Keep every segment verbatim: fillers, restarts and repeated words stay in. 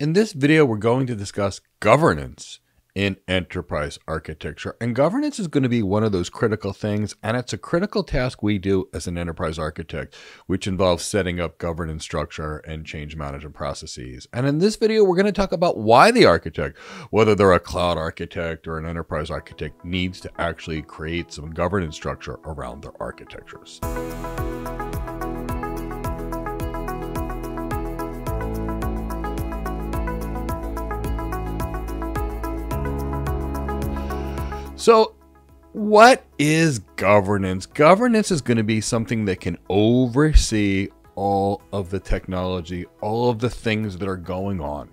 In this video, we're going to discuss governance in enterprise architecture. And governance is going to be one of those critical things, and it's a critical task we do as an enterprise architect, which involves setting up governance structure and change management processes. And in this video, we're going to talk about why the architect, whether they're a cloud architect or an enterprise architect, needs to actually create some governance structure around their architectures. So what is governance? Governance is going to be something that can oversee all of the technology, all of the things that are going on.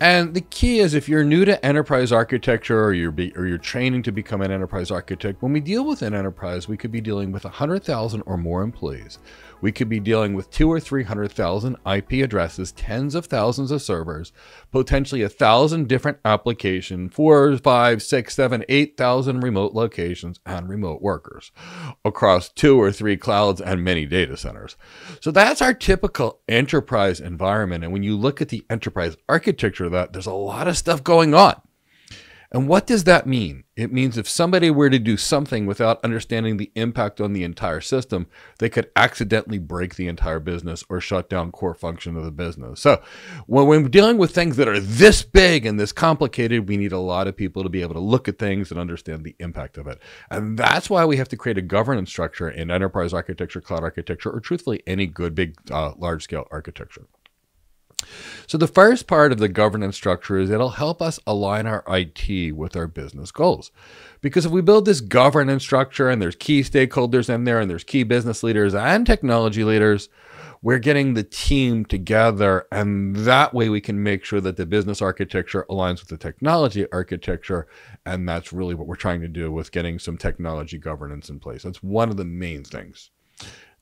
And the key is, if you're new to enterprise architecture or you're, be, or you're training to become an enterprise architect, when we deal with an enterprise, we could be dealing with one hundred thousand or more employees. We could be dealing with two or three hundred thousand I P addresses, tens of thousands of servers, potentially a thousand different applications, four, five, six, seven, eight thousand remote locations and remote workers across two or three clouds and many data centers. So that's our typical enterprise environment. And when you look at the enterprise architecture of that, there's a lot of stuff going on. And what does that mean? It means if somebody were to do something without understanding the impact on the entire system, they could accidentally break the entire business or shut down core function of the business. So when we're dealing with things that are this big and this complicated, we need a lot of people to be able to look at things and understand the impact of it. And that's why we have to create a governance structure in enterprise architecture, cloud architecture, or truthfully, any good big uh, large scale architecture. So the first part of the governance structure is it'll help us align our I T with our business goals. Because if we build this governance structure and there's key stakeholders in there and there's key business leaders and technology leaders, we're getting the team together, and that way we can make sure that the business architecture aligns with the technology architecture. And that's really what we're trying to do with getting some technology governance in place. That's one of the main things.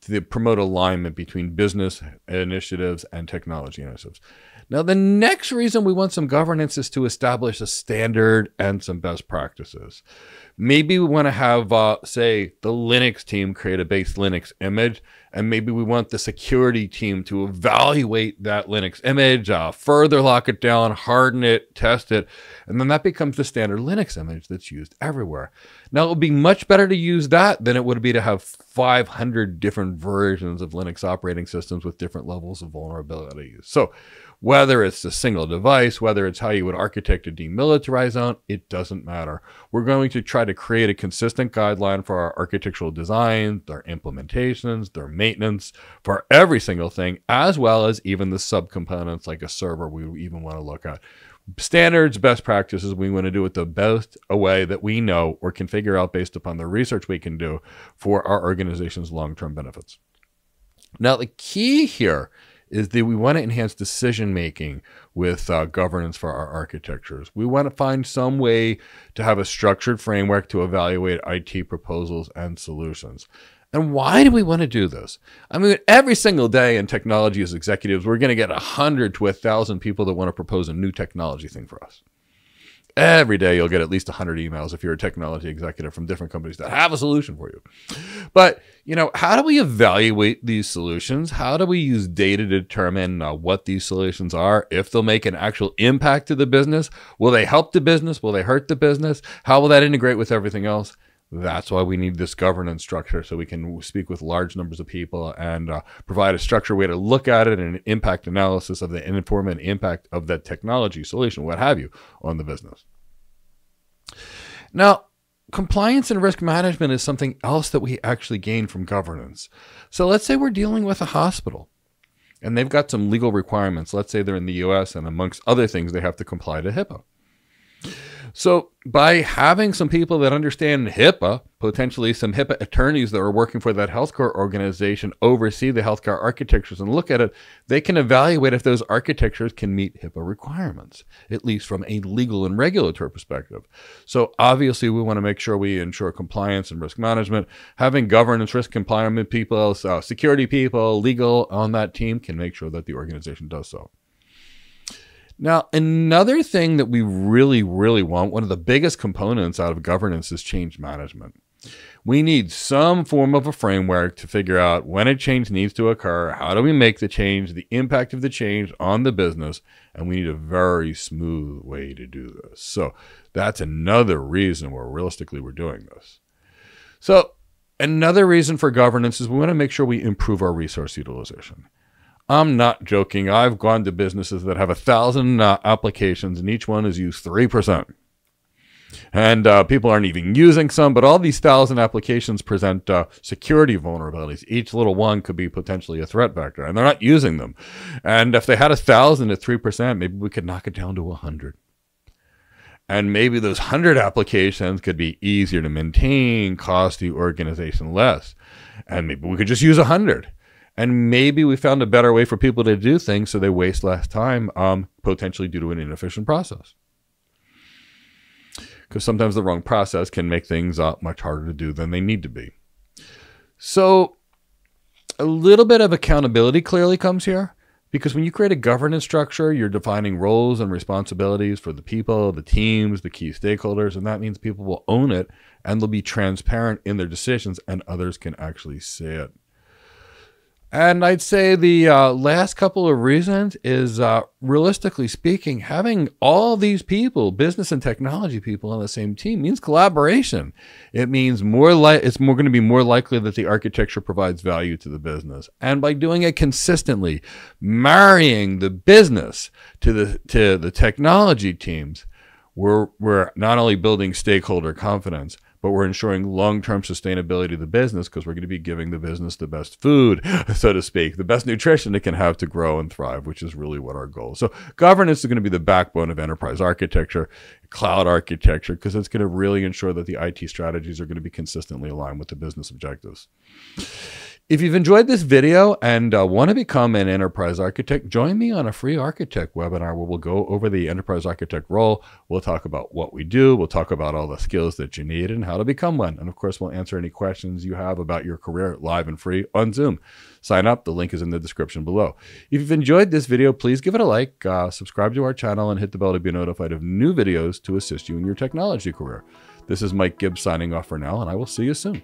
To promote alignment between business initiatives and technology initiatives. Now, the next reason we want some governance is to establish a standard and some best practices. Maybe we want to have, uh, say, the Linux team create a base Linux image, and maybe we want the security team to evaluate that Linux image, uh, further lock it down, harden it, test it, and then that becomes the standard Linux image that's used everywhere. Now, it would be much better to use that than it would be to have five hundred different versions of Linux operating systems with different levels of vulnerabilities. So whether it's a single device, whether it's how you would architect a demilitarized zone, it doesn't matter. We're going to try to create a consistent guideline for our architectural design, their implementations, their maintenance for every single thing, as well as even the subcomponents like a server we even want to look at. Standards, best practices, we want to do it the best way that we know or can figure out based upon the research we can do for our organization's long-term benefits. Now, the key here is that we want to enhance decision-making with uh, governance for our architectures. We want to find some way to have a structured framework to evaluate I T proposals and solutions. And why do we want to do this? I mean, every single day in technology as executives, we're going to get one hundred to one thousand people that want to propose a new technology thing for us. Every day you'll get at least one hundred emails if you're a technology executive from different companies that have a solution for you. But, you know, how do we evaluate these solutions? How do we use data to determine uh, what these solutions are? If they'll make an actual impact to the business? Will they help the business? Will they hurt the business? How will that integrate with everything else? That's why we need this governance structure, so we can speak with large numbers of people and uh, provide a structured way to look at it and an impact analysis of the inform and impact of that technology solution, what have you, on the business. Now, compliance and risk management is something else that we actually gain from governance. So let's say we're dealing with a hospital and they've got some legal requirements. Let's say they're in the U S and amongst other things, they have to comply to HIPAA. So by having some people that understand HIPAA, potentially some HIPAA attorneys that are working for that healthcare organization, oversee the healthcare architectures and look at it, they can evaluate if those architectures can meet HIPAA requirements, at least from a legal and regulatory perspective. So obviously we want to make sure we ensure compliance and risk management. Having governance, risk compliance people, uh, security people, legal on that team can make sure that the organization does so. Now, another thing that we really, really want, one of the biggest components out of governance is change management. We need some form of a framework to figure out when a change needs to occur, how do we make the change, the impact of the change on the business, and we need a very smooth way to do this. So that's another reason where realistically we're doing this. So another reason for governance is we want to make sure we improve our resource utilization. I'm not joking. I've gone to businesses that have a thousand uh, applications and each one is used three percent. And uh, people aren't even using some, but all these thousand applications present uh, security vulnerabilities. Each little one could be potentially a threat vector, and they're not using them. And if they had a thousand at three percent, maybe we could knock it down to one hundred. And maybe those one hundred applications could be easier to maintain, cost the organization less. And maybe we could just use one hundred. And maybe we found a better way for people to do things so they waste less time, um, potentially due to an inefficient process. Because sometimes the wrong process can make things uh, much harder to do than they need to be. So a little bit of accountability clearly comes here, because when you create a governance structure, you're defining roles and responsibilities for the people, the teams, the key stakeholders, and that means people will own it and they'll be transparent in their decisions and others can actually see it. And I'd say the uh, last couple of reasons is, uh, realistically speaking, having all these people, business and technology people, on the same team means collaboration. It means more li it's more going to be more likely that the architecture provides value to the business. And by doing it consistently, marrying the business to the to the technology teams, we're we're not only building stakeholder confidence, but we're ensuring long-term sustainability of the business, because we're going to be giving the business the best food, so to speak, the best nutrition it can have to grow and thrive, which is really what our goal is. So governance is going to be the backbone of enterprise architecture, cloud architecture, because it's going to really ensure that the I T strategies are going to be consistently aligned with the business objectives. If you've enjoyed this video and uh, want to become an enterprise architect, join me on a free architect webinar where we'll go over the enterprise architect role. We'll talk about what we do. We'll talk about all the skills that you need and how to become one. And of course, we'll answer any questions you have about your career live and free on Zoom. Sign up. The link is in the description below. If you've enjoyed this video, please give it a like, uh, subscribe to our channel, and hit the bell to be notified of new videos to assist you in your technology career. This is Mike Gibbs signing off for now, and I will see you soon.